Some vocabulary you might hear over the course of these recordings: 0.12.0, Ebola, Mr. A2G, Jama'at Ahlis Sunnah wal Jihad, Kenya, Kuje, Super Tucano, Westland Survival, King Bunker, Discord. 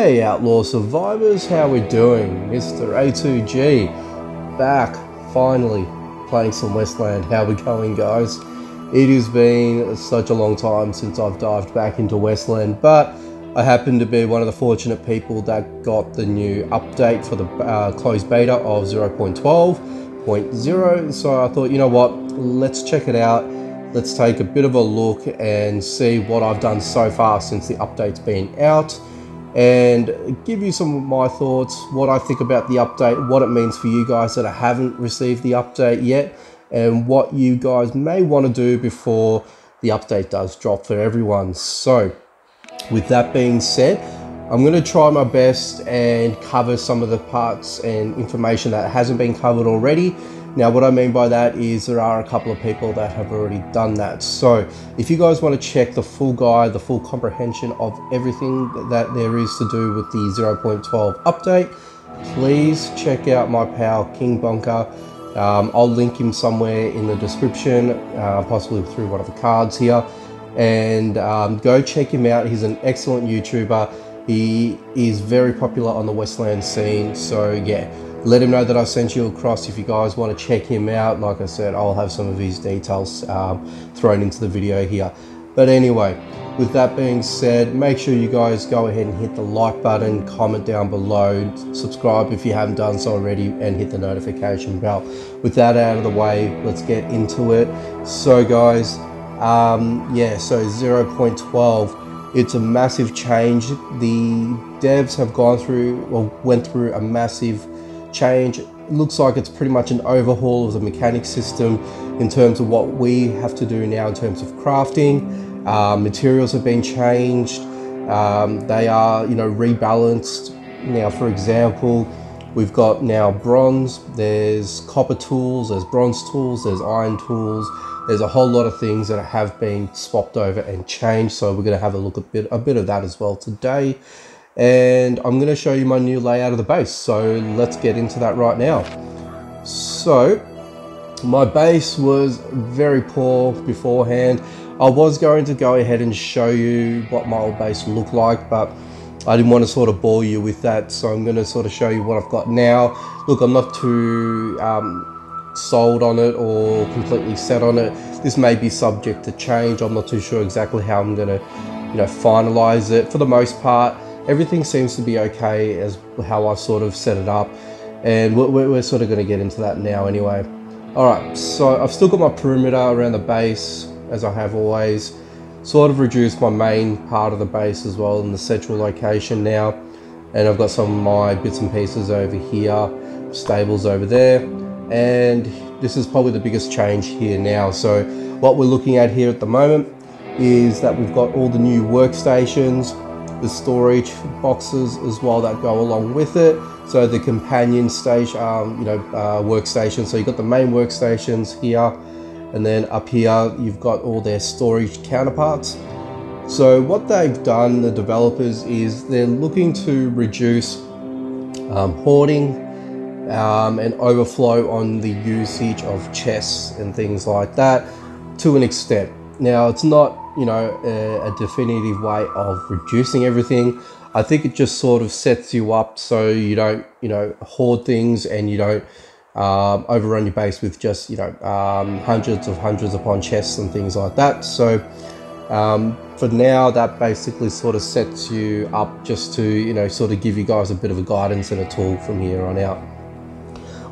Hey outlaw survivors, how we doing? Mr. A2G back, finally playing some Westland. How we going, guys? It has been such a long time since I've dived back into Westland, but I happen to be one of the fortunate people that got the new update for the closed beta of 0.12.0, so I thought, you know what, let's check it out. Let's take a bit of a look and see what I've done so far since the update's been out, and give you some of my thoughts, what I think about the update, what it means for you guys that haven't received the update yet, and what you guys may want to do before the update does drop for everyone. So with that being said, I'm going to try my best and cover some of the parts and information that hasn't been covered already. Now, what I mean by that is there are a couple of people that have already done that. So if you guys want to check the full guide, the full comprehension of everything that there is to do with the 0.12 update, please check out my pal King Bunker. I'll link him somewhere in the description, possibly through one of the cards here. And go check him out. He's an excellent YouTuber. He is very popular on the Westland scene. So yeah. Let him know that I sent you across if you guys want to check him out. Like I said, I'll have some of his details thrown into the video here. But anyway, with that being said, make sure you guys go ahead and hit the like button, comment down below, subscribe if you haven't done so already, and hit the notification bell. With that out of the way, let's get into it. So guys, yeah, so 0.12. It's a massive change. The devs have gone through, or went through, a massive change. It looks like it's pretty much an overhaul of the mechanic system in terms of what we have to do now in terms of crafting. Materials have been changed. They are, you know, rebalanced. Now, for example, we've got now bronze, there's copper tools, there's bronze tools, there's iron tools. There's a whole lot of things that have been swapped over and changed. So we're going to have a look a bit of that as well today. And I'm going to show you my new layout of the base, so let's get into that right now. So my base was very poor beforehand. I was going to go ahead and show you what my old base looked like, but I didn't want to sort of bore you with that, so I'm going to sort of show you what I've got now. Look, I'm not too sold on it or completely set on it. This may be subject to change. I'm not too sure exactly how I'm going to, you know, finalize it. For the most part, everything seems to be okay as how I sort of set it up, and we're sort of going to get into that now anyway. Alright, so I've still got my perimeter around the base as I have always. Sort of reduced my main part of the base as well in the central location now, and I've got some of my bits and pieces over here, stables over there, and this is probably the biggest change here now. So what we're looking at here at the moment is that we've got all the new workstations, the storage boxes as well that go along with it. So the companion station, workstation. So you've got the main workstations here, and then up here you've got all their storage counterparts. So what they've done, the developers, is they're looking to reduce hoarding and overflow on the usage of chests and things like that to an extent. Now, it's not, you know, a definitive way of reducing everything. I think it just sort of sets you up so you don't, you know, hoard things, and you don't overrun your base with just, you know, hundreds upon chests and things like that. So for now, that basically sort of sets you up just to, you know, sort of give you guys a bit of a guidance and a tool from here on out.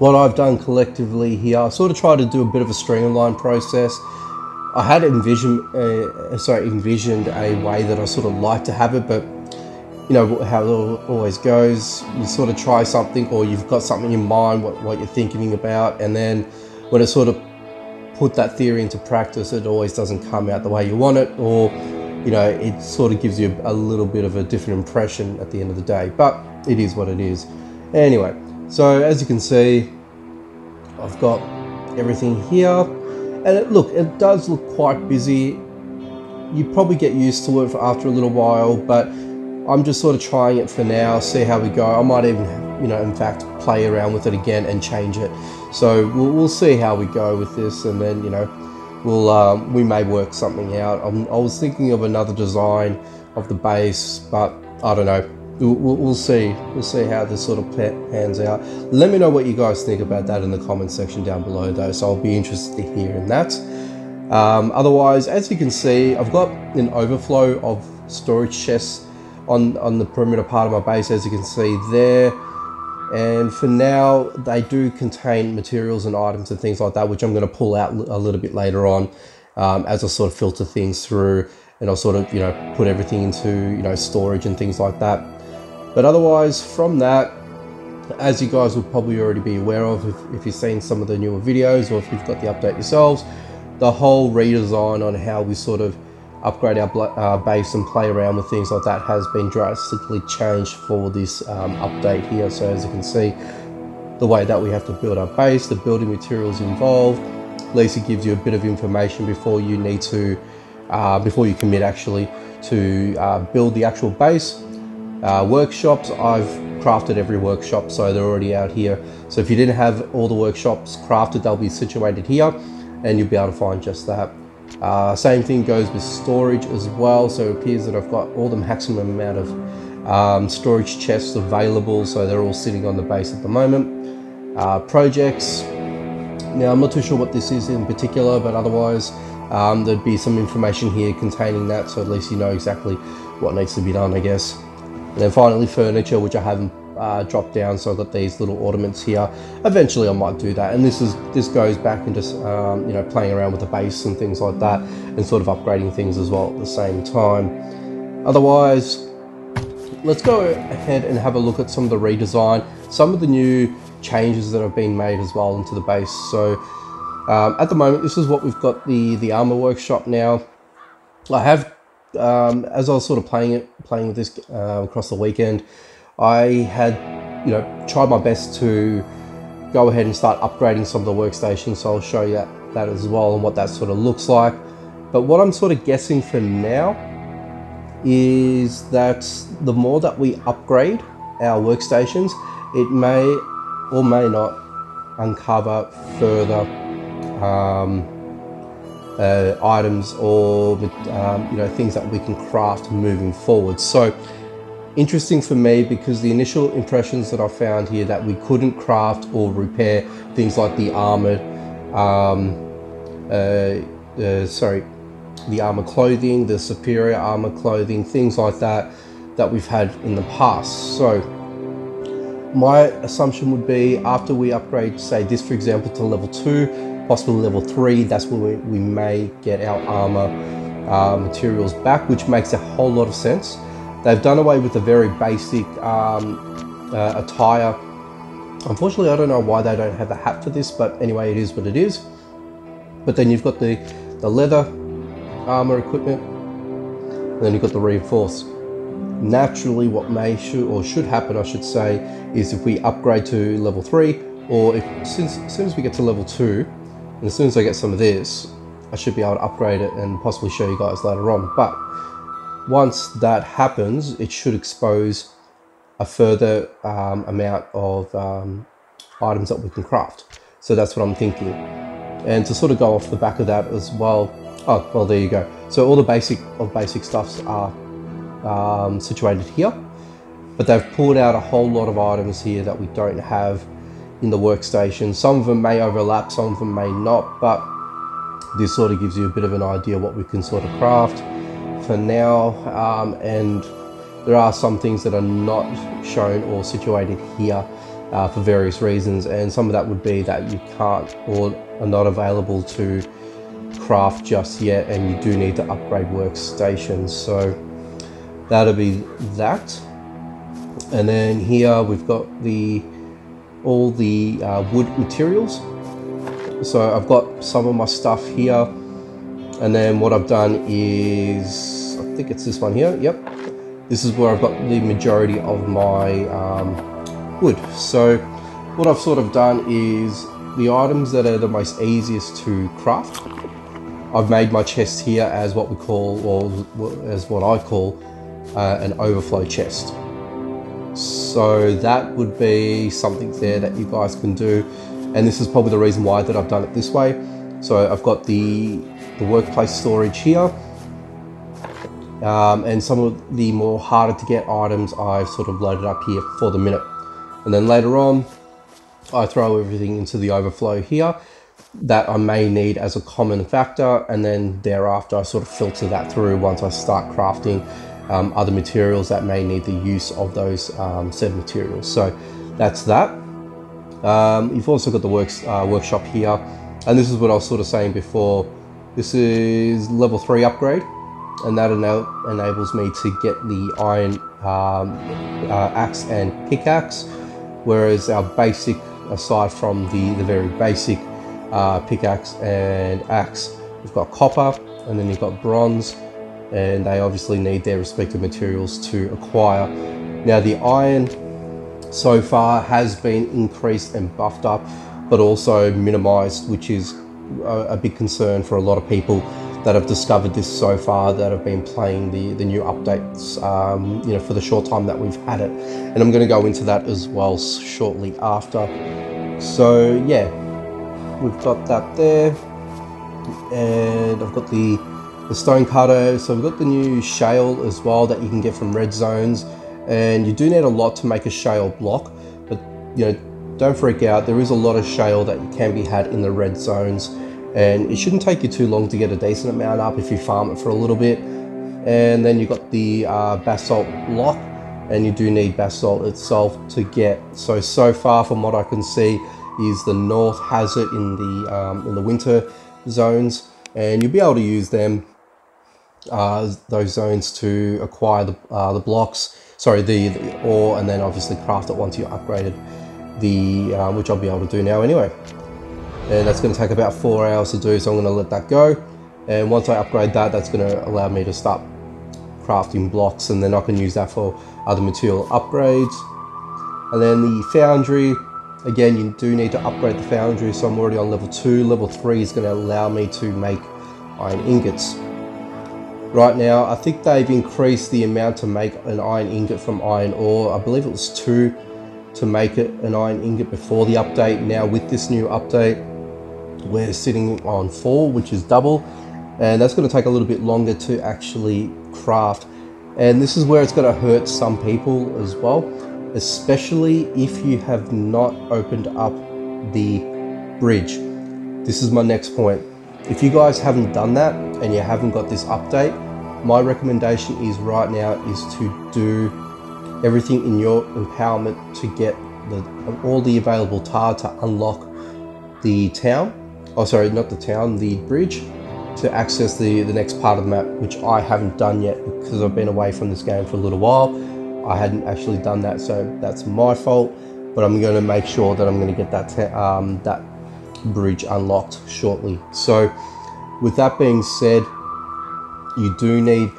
What I've done collectively here, I sort of try to do a bit of a streamline process. I had envisioned a way that I sort of like to have it, but you know how it always goes. You sort of try something, or you've got something in mind what you're thinking about, and then when I sort of put that theory into practice, it always doesn't come out the way you want it, or you know, it sort of gives you a little bit of a different impression at the end of the day. But it is what it is. Anyway, so as you can see, I've got everything here. And it does look quite busy. You probably get used to it for after a little while, but I'm just sort of trying it for now, see how we go. I might even, you know, in fact, play around with it again and change it. So we'll see how we go with this, and then, you know, we'll we may work something out. I was thinking of another design of the base, but I don't know. We'll see how this sort of pans out. Let me know what you guys think about that in the comments section down below though, so I'll be interested to hear in that. Otherwise, as you can see, I've got an overflow of storage chests on the perimeter part of my base, as you can see there. And for now, they do contain materials and items and things like that, which I'm going to pull out a little bit later on as I sort of filter things through and I'll sort of, you know, put everything into, you know, storage and things like that. But otherwise, from that, as you guys will probably already be aware of if you've seen some of the newer videos or if you've got the update yourselves, the whole redesign on how we sort of upgrade our base and play around with things like that has been drastically changed for this update here. So as you can see, the way that we have to build our base, the building materials involved, at least it gives you a bit of information before you need to, before you commit actually, to build the actual base. Workshops, I've crafted every workshop, so they're already out here. So if you didn't have all the workshops crafted, they'll be situated here and you'll be able to find just that. Same thing goes with storage as well, so it appears that I've got all the maximum amount of storage chests available, so they're all sitting on the base at the moment. Projects, now I'm not too sure what this is in particular, but otherwise there'd be some information here containing that, so at least you know exactly what needs to be done, I guess. And then finally furniture, which I haven't dropped down, so I've got these little ornaments here. Eventually I might do that, and this goes back and just you know, playing around with the base and things like that and sort of upgrading things as well at the same time. Otherwise, let's go ahead and have a look at some of the redesign, some of the new changes that have been made as well into the base. So at the moment, this is what we've got, the armor workshop. Now I have as I was sort of playing with this across the weekend, I had, you know, tried my best to go ahead and start upgrading some of the workstations, so I'll show you that as well and what that sort of looks like. But what I'm sort of guessing for now is that the more that we upgrade our workstations, it may or may not uncover further items or you know, things that we can craft moving forward. So interesting for me, because the initial impressions that I found here that we couldn't craft or repair things like the armored the armor clothing, the superior armor clothing, things like that we've had in the past. So my assumption would be, after we upgrade, say this for example, to level 2, possibly level 3, that's where we may get our armor materials back, which makes a whole lot of sense. They've done away with the very basic attire. Unfortunately, I don't know why they don't have a hat for this, but anyway, it is what it is. But then you've got the leather armor equipment, and then you've got the reinforced. Naturally, what may should happen, I should say, is if we upgrade to level 3, or if as soon as we get to level 2, and as soon as I get some of this, I should be able to upgrade it and possibly show you guys later on. But once that happens, it should expose a further amount of items that we can craft. So that's what I'm thinking. And to sort of go off the back of that as well, oh, well, there you go. So all the basic stuffs are situated here, but they've pulled out a whole lot of items here that we don't have in the workstation. Some of them may overlap, some of them may not, but this sort of gives you a bit of an idea what we can sort of craft for now. And there are some things that are not shown or situated here for various reasons, and some of that would be that you can't or are not available to craft just yet, and you do need to upgrade workstations. So that'll be that. And then here we've got all the wood materials. So I've got some of my stuff here, and then what I've done is, I think it's this one here, yep, this is where I've got the majority of my wood. So what I've sort of done is, the items that are the most easiest to craft, I've made my chest here as what we call, or as what I call an overflow chest. So that would be something there that you guys can do, and this is probably the reason why that I've done it this way. So I've got the workplace storage here, and some of the more harder to get items I've sort of loaded up here for the minute. And then later on, I throw everything into the overflow here that I may need as a common factor, and then thereafter I sort of filter that through once I start crafting other materials that may need the use of those said materials. So that's that. You've also got the workshop here, and this is what I was sort of saying before. This is level 3 upgrade, and that enables me to get the iron axe and pickaxe, whereas our basic, aside from the very basic pickaxe and axe, we've got copper, and then you've got bronze, and they obviously need their respective materials to acquire. Now the iron so far has been increased and buffed up, but also minimized, which is a big concern for a lot of people that have discovered this so far, that have been playing the new updates, you know, for the short time that we've had it. And I'm going to go into that as well shortly after. So yeah, we've got that there, and I've got the stone cutter. So we've got the new shale as well that you can get from red zones, and you do need a lot to make a shale block, but you know, don't freak out. There is a lot of shale that can be had in the red zones, and it shouldn't take you too long to get a decent amount up if you farm it for a little bit. And then you've got the basalt block, and you do need basalt itself to get. So far from what I can see is the north has it in the winter zones, and you'll be able to use them, those zones, to acquire the blocks, sorry, the ore, and then obviously craft it once you upgraded the, which I'll be able to do now anyway. And that's going to take about 4 hours to do, so I'm going to let that go. And once I upgrade that, that's going to allow me to start crafting blocks, and then I can use that for other material upgrades. And then the foundry, again, you do need to upgrade the foundry, so I'm already on level 2. Level 3 is going to allow me to make iron ingots. Right now, I think they've increased the amount to make an iron ingot from iron ore. I believe it was 2 to make it an iron ingot before the update. Now with this new update, we're sitting on 4, which is double, and that's going to take a little bit longer to actually craft. And this is where it's going to hurt some people as well, especially if you have not opened up the bridge. This is my next point. If you guys haven't done that and you haven't got this update, my recommendation is right now is to do everything in your empowerment to get all the available tar to unlock the town, oh sorry, not the town, the bridge, to access the next part of the map, which I haven't done yet because I've been away from this game for a little while. I hadn't actually done that, so that's my fault, but I'm going to make sure that I'm going to get that that bridge unlocked shortly. So with that being said, you do need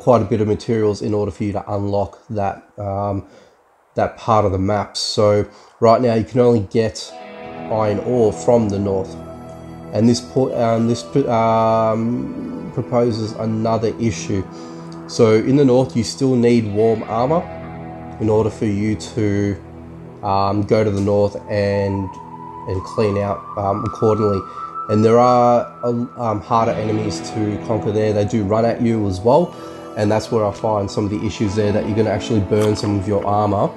quite a bit of materials in order for you to unlock that that part of the map. So right now you can only get iron ore from the north, and this proposes another issue. So in the north, you still need warm armor in order for you to go to the north and clean out accordingly. And there are harder enemies to conquer there. They do run at you as well, and that's where I find some of the issues there, that you're going to actually burn some of your armor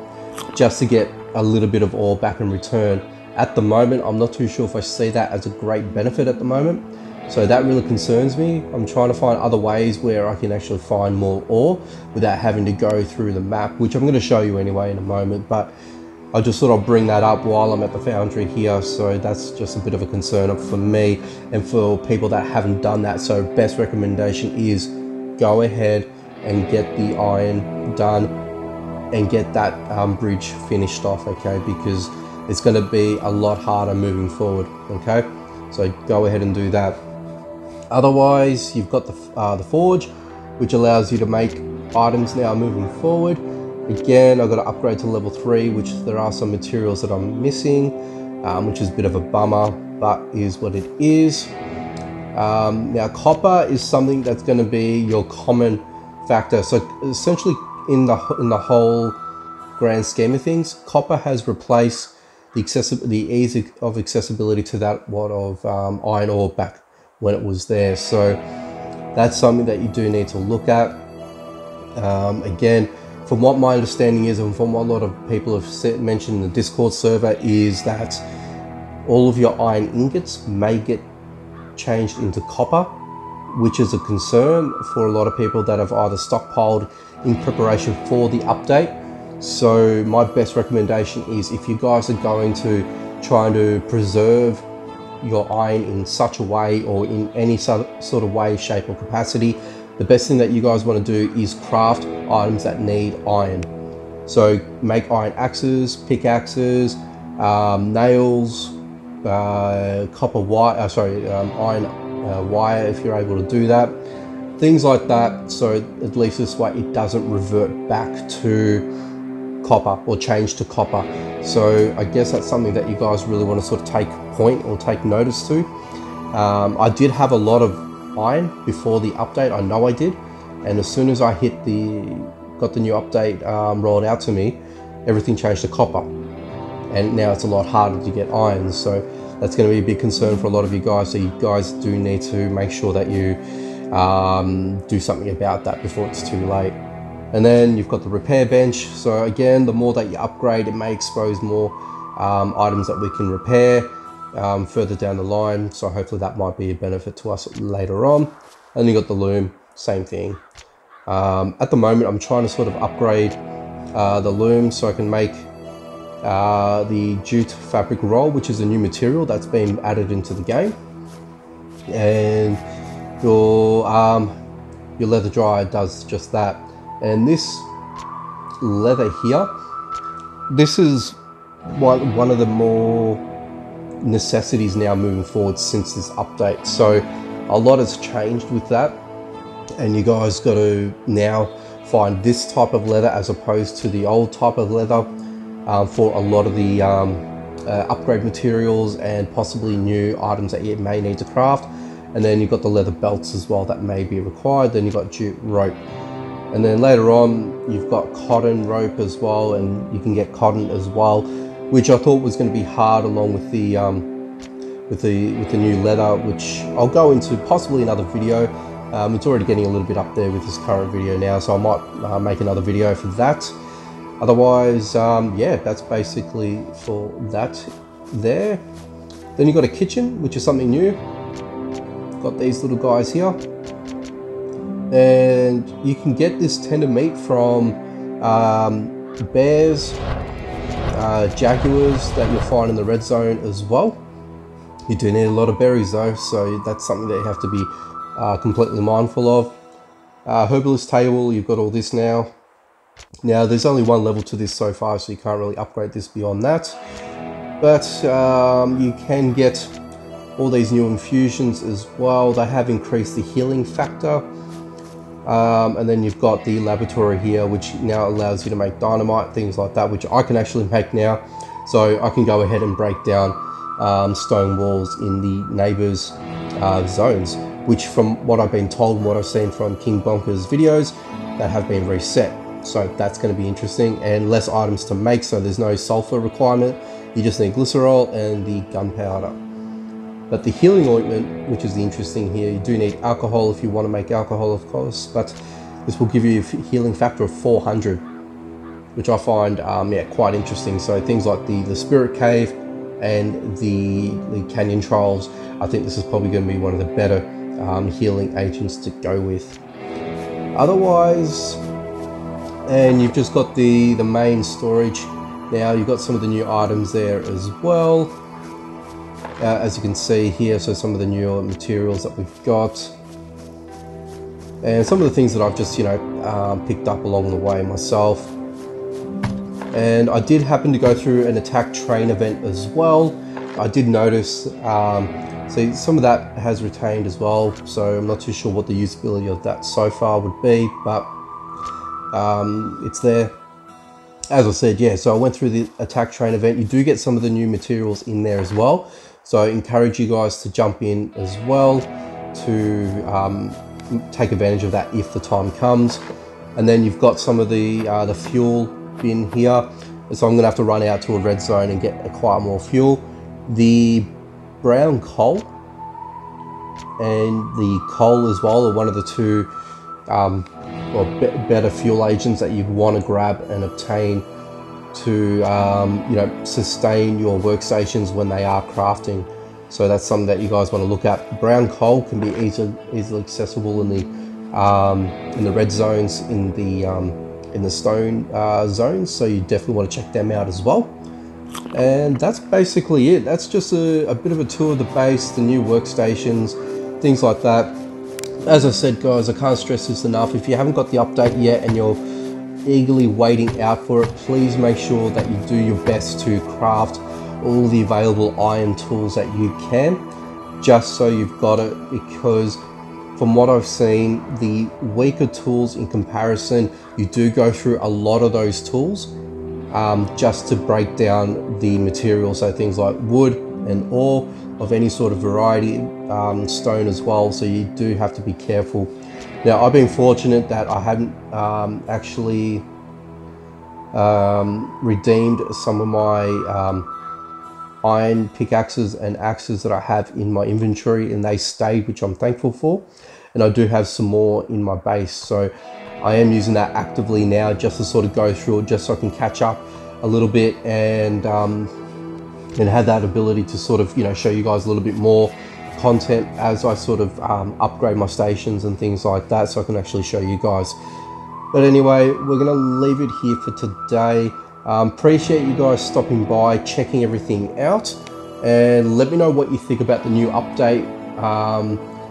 just to get a little bit of ore back in return. At the moment, I'm not too sure if I see that as a great benefit at the moment. So that really concerns me. I'm trying to find other ways where I can actually find more ore without having to go through the map, which I'm going to show you anyway in a moment, but I just sort of bring that up while I'm at the foundry here. So that's just a bit of a concern for me and for people that haven't done that. So best recommendation is go ahead and get the iron done and get that bridge finished off, okay? Because it's going to be a lot harder moving forward, okay? So go ahead and do that. Otherwise, you've got the forge, which allows you to make items now moving forward. Again, I've got to upgrade to level 3, which there are some materials that I'm missing, which is a bit of a bummer, but is what it is. Now, copper is something that's going to be your common factor. So essentially, in the whole grand scheme of things, copper has replaced the ease of accessibility to that one of iron ore back when it was there. So that's something that you do need to look at. Again, from what my understanding is, and from what a lot of people have mentioned in the Discord server, is that all of your iron ingots may get changed into copper, which is a concern for a lot of people that have either stockpiled in preparation for the update. So my best recommendation is, if you guys are going to try to preserve your iron in such a way, or in any sort of way, shape or capacity, the best thing that you guys want to do is craft items that need iron. So make iron axes, pickaxes, nails, copper wire, iron wire if you're able to do that, things like that. So at least this way it doesn't revert back to copper or change to copper. So I guess that's something that you guys really want to sort of take point or take notice to. I did have a lot of iron before the update, I know I did, and as soon as I got the new update rolled out to me, everything changed to copper, and now it's a lot harder to get iron. So that's going to be a big concern for a lot of you guys, so you guys do need to make sure that you do something about that before it's too late. And then you've got the repair bench. So again, the more that you upgrade, it may expose more items that we can repair further down the line, so hopefully that might be a benefit to us later on. And you got the loom, same thing. At the moment I'm trying to sort of upgrade the loom so I can make the jute fabric roll, which is a new material that's been added into the game. And your leather dryer does just that. And this leather here, this is one of the more necessities now moving forward since this update. So a lot has changed with that, and you guys got to now find this type of leather as opposed to the old type of leather for a lot of the upgrade materials and possibly new items that you may need to craft. And then you've got the leather belts as well that may be required. Then you've got jute rope, and then later on you've got cotton rope as well, and you can get cotton as well, which I thought was going to be hard, along with the with the new leather, which I'll go into possibly another video. It's already getting a little bit up there with this current video now, so I might make another video for that. Otherwise, yeah, that's basically for that there. Then you've got a kitchen, which is something new. Got these little guys here, and you can get this tender meat from bears, jaguars that you'll find in the red zone as well. You do need a lot of berries though, so that's something that you have to be completely mindful of. Herbalist table, you've got all this now. Now there's only one level to this so far, so you can't really upgrade this beyond that, but you can get all these new infusions as well. They have increased the healing factor. And then you've got the laboratory here, which now allows you to make dynamite, things like that, which I can actually make now. So I can go ahead and break down stone walls in the neighbors' zones, which from what I've been told and what I've seen from King Bunker's videos, that have been reset. So that's going to be interesting, and less items to make. So there's no sulfur requirement. You just need glycerol and the gunpowder. But the healing ointment, which is the interesting here, you do need alcohol if you want to make alcohol, of course, but this will give you a healing factor of 400, which I find yeah, quite interesting. So things like the Spirit Cave and the Canyon Trials, I think this is probably going to be one of the better healing agents to go with. Otherwise, and you've just got the main storage. Now you've got some of the new items there as well. As you can see here, so some of the newer materials that we've got, and some of the things that I've just, you know, picked up along the way myself. And I did happen to go through an attack train event as well. I did notice, see, some of that has retained as well, so I'm not too sure what the usability of that so far would be, but it's there. As I said, yeah, so I went through the attack train event. You do get some of the new materials in there as well. So I encourage you guys to jump in as well to take advantage of that if the time comes. And then you've got some of the fuel bin here. So I'm going to have to run out to a red zone and get acquire more fuel. The brown coal and the coal as well are one of the two better fuel agents that you'd want to grab and obtain to sustain your workstations when they are crafting. So that's something that you guys want to look at. Brown coal can be easily accessible in the red zones, in the stone zones, so you definitely want to check them out as well. And that's basically it. That's just a bit of a tour of the base, the new workstations, things like that. As I said, guys, I can't stress this enough. If you haven't got the update yet and you're eagerly waiting out for it, please make sure that you do your best to craft all the available iron tools that you can, just so you've got it, because from what I've seen, the weaker tools in comparison, you do go through a lot of those tools just to break down the materials, so things like wood and ore of any sort of variety, stone as well, so you do have to be careful. Now, I've been fortunate that I haven't actually redeemed some of my iron pickaxes and axes that I have in my inventory, and they stayed, which I'm thankful for, and I do have some more in my base, so I am using that actively now just to sort of go through it, just so I can catch up a little bit and have that ability to sort of, you know, show you guys a little bit more content as I sort of upgrade my stations and things like that, so I can actually show you guys. But anyway, we're going to leave it here for today. Appreciate you guys stopping by, checking everything out, and let me know what you think about the new update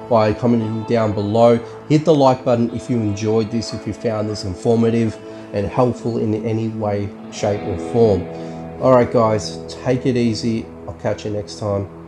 by commenting down below. Hit the like button if you enjoyed this, if you found this informative and helpful in any way, shape or form. Alright guys, take it easy. I'll catch you next time.